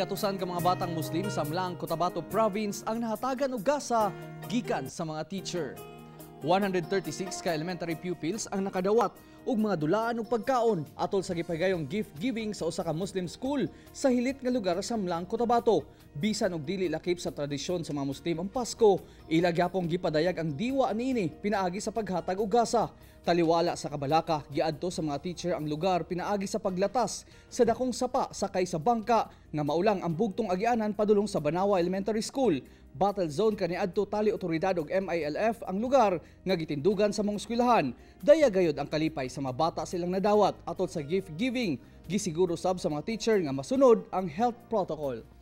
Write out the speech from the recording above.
Gatusan ka mga batang Muslim sa Mlang, Cotabato Province ang nahatagan og gasa gikan sa mga teacher. 136 ka elementary pupils ang nakadawat og mga dulaan og pagkaon atol sa gipagayong gift giving sa usa ka Muslim school sa hilit nga lugar sa Mlang, Cotabato. Bisan og dili lakip sa tradisyon sa mga Muslim ang Pasko, ila gyapong gipadayag ang diwa niini pinaagi sa paghatag og gasa. Taliwala sa kabalaka, giadto sa mga teacher ang lugar pinaagi sa paglatas sa dakong sapa sakay sa bangka nga maulang ang bugtong agianan padulong sa Banawa Elementary School. Battle zone kaniadto tali otoridad og MILF ang lugar nga gitindugan sa mga eskwelahan. Daya gayod ang kalipay sa mga bata silang nadawat atol sa gift giving. Gisiguro sab sa mga teacher nga masunod ang health protocol.